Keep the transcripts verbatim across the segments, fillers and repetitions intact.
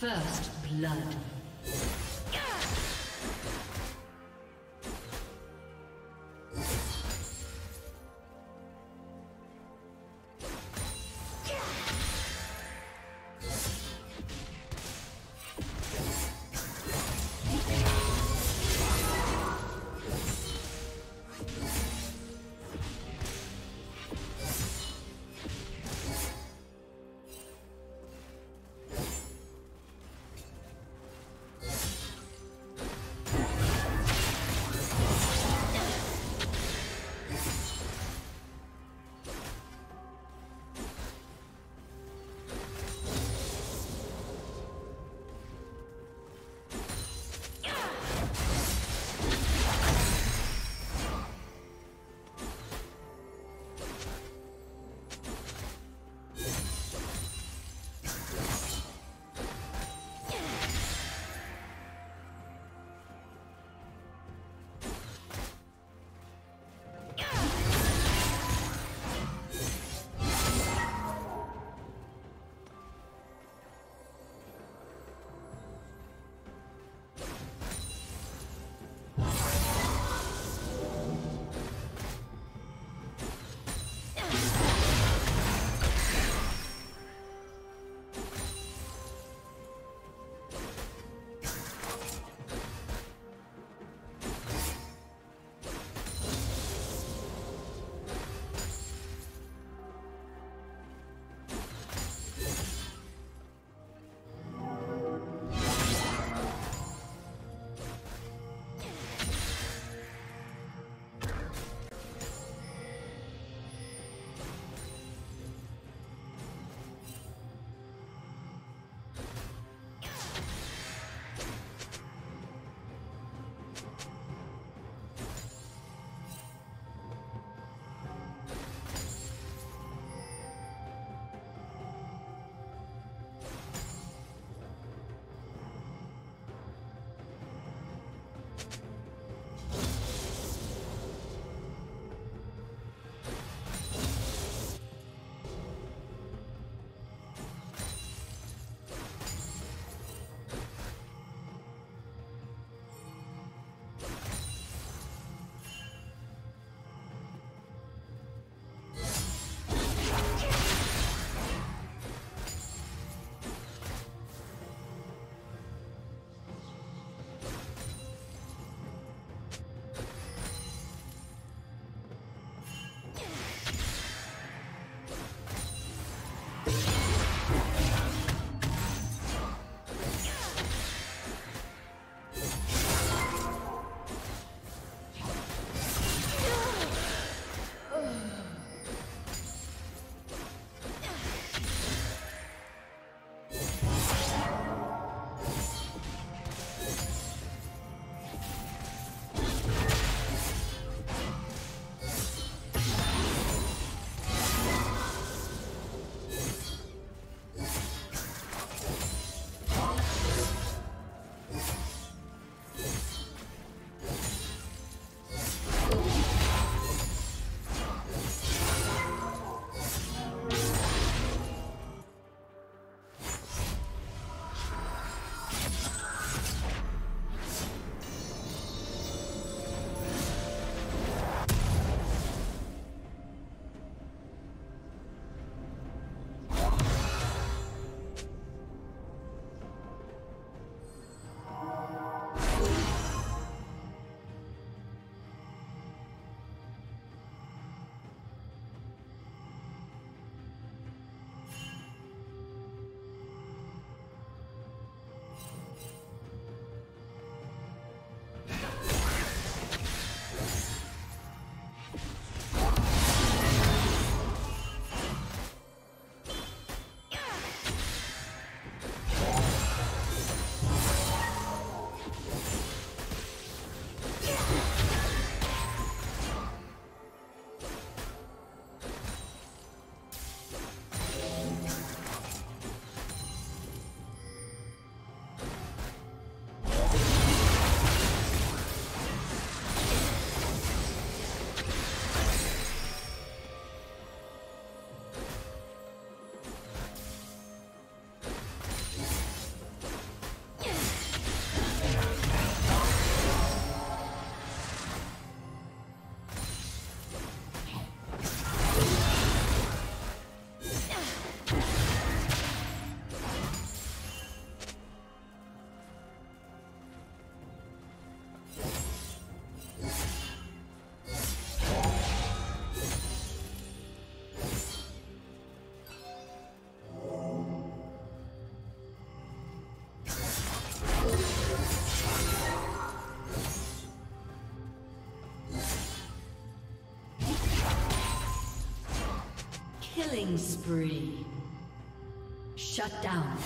First blood. Killing spree. Shut down.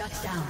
Shut down.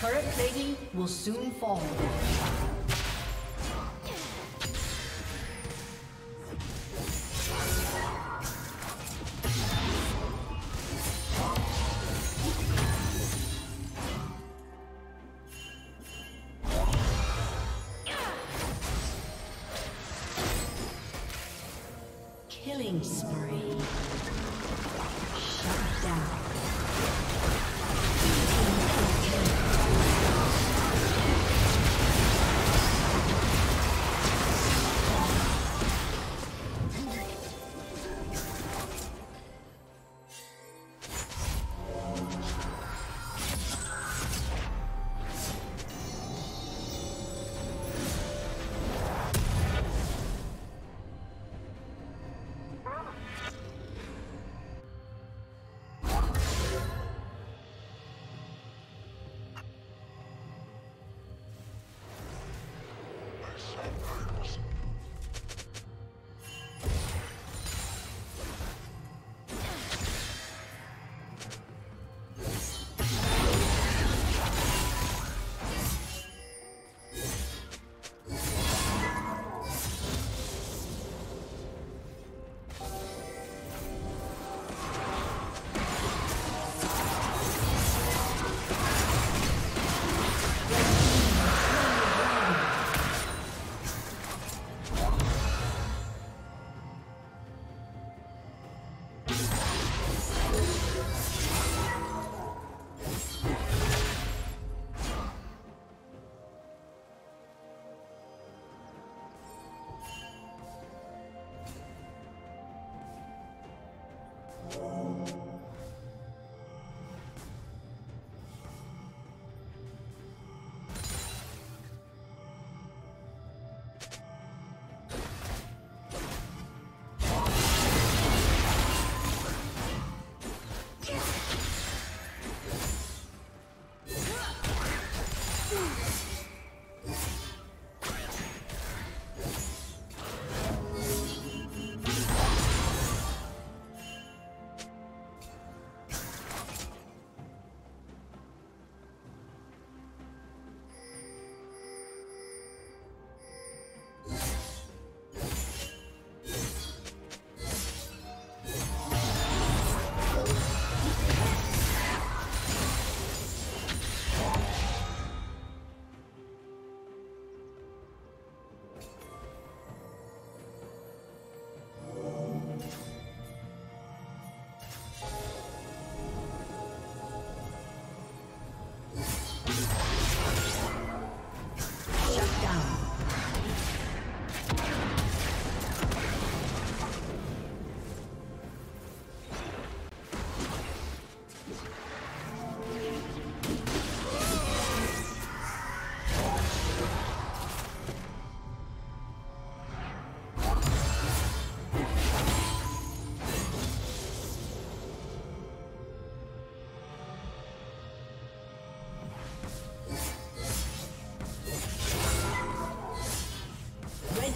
Turret plating will soon fall. Killing spree. Shut down.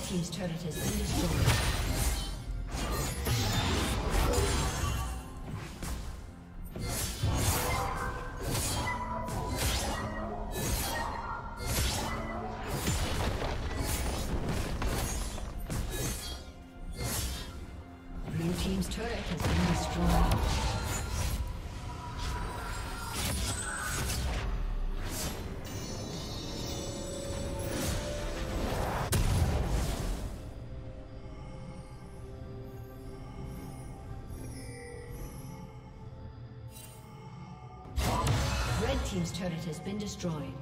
Team's turret has been destroyed. Red team's turret has been destroyed.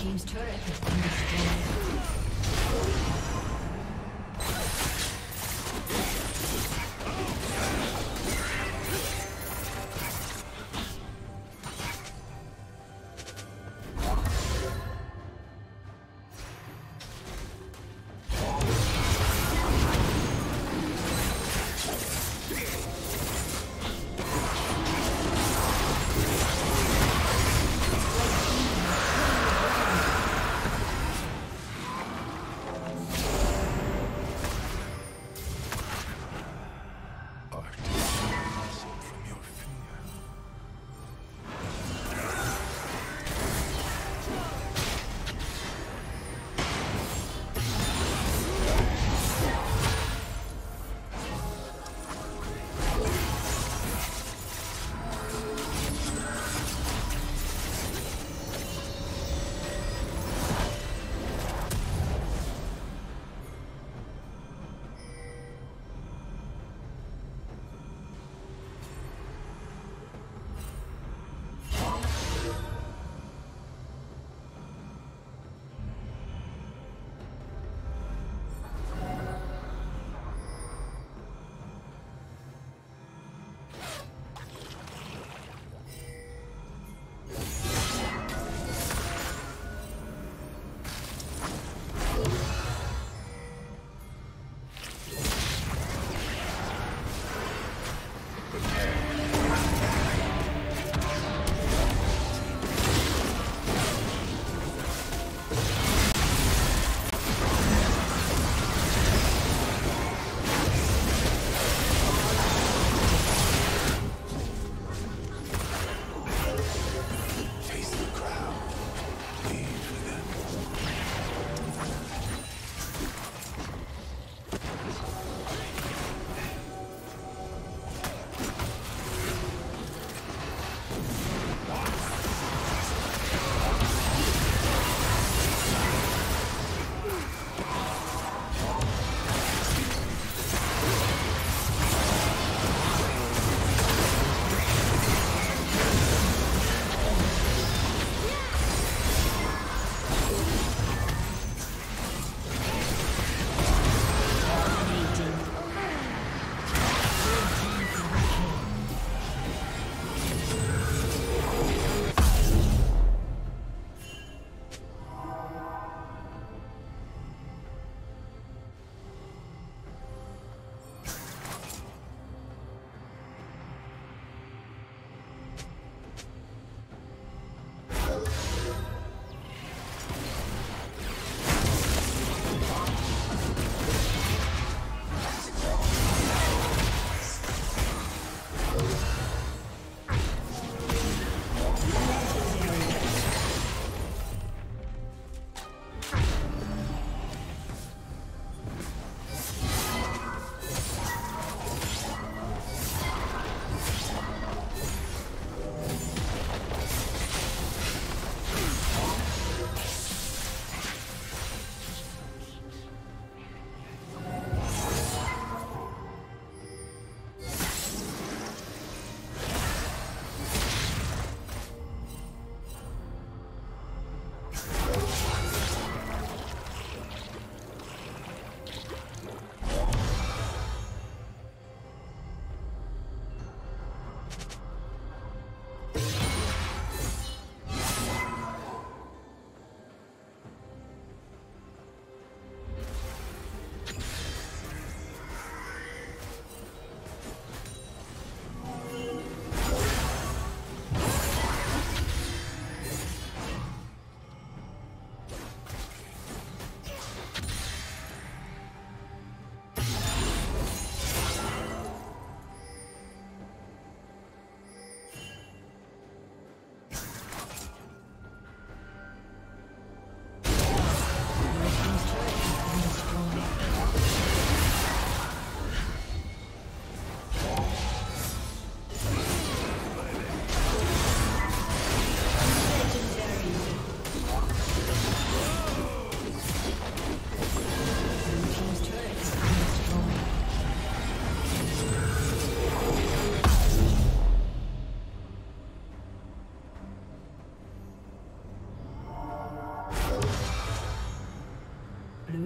Team's turret has been destroyed.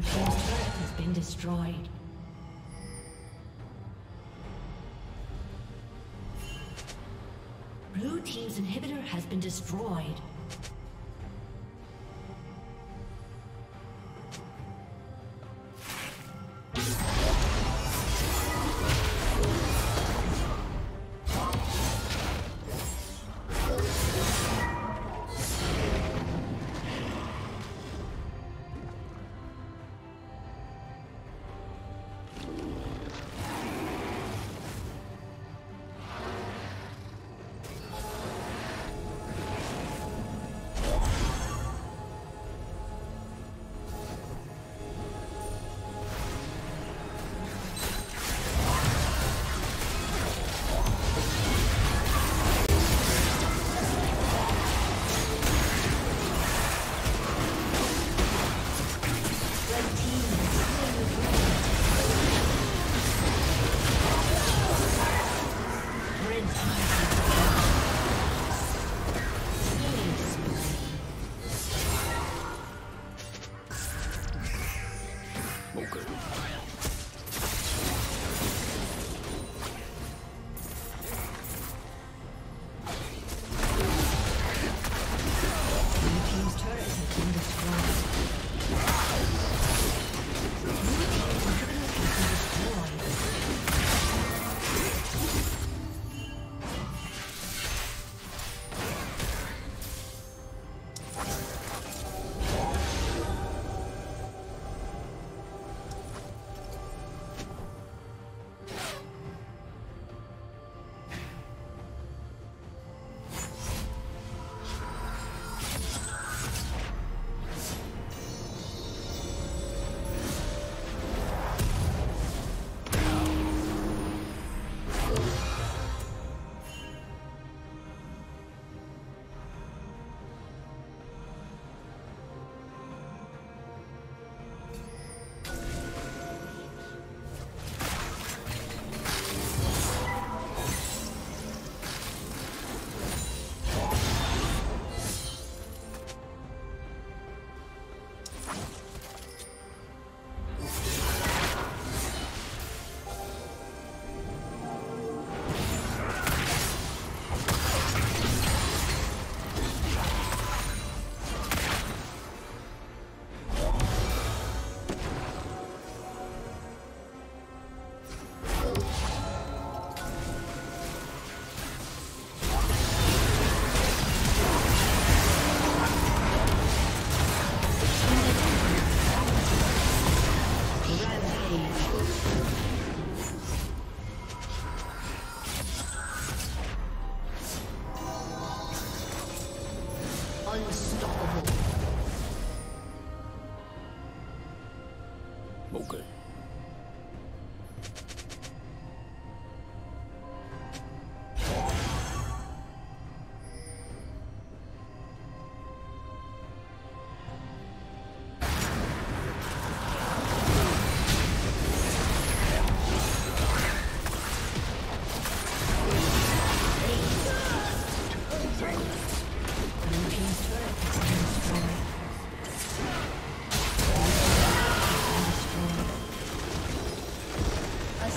team's turret has been destroyed. Blue team's inhibitor has been destroyed.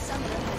Summoner.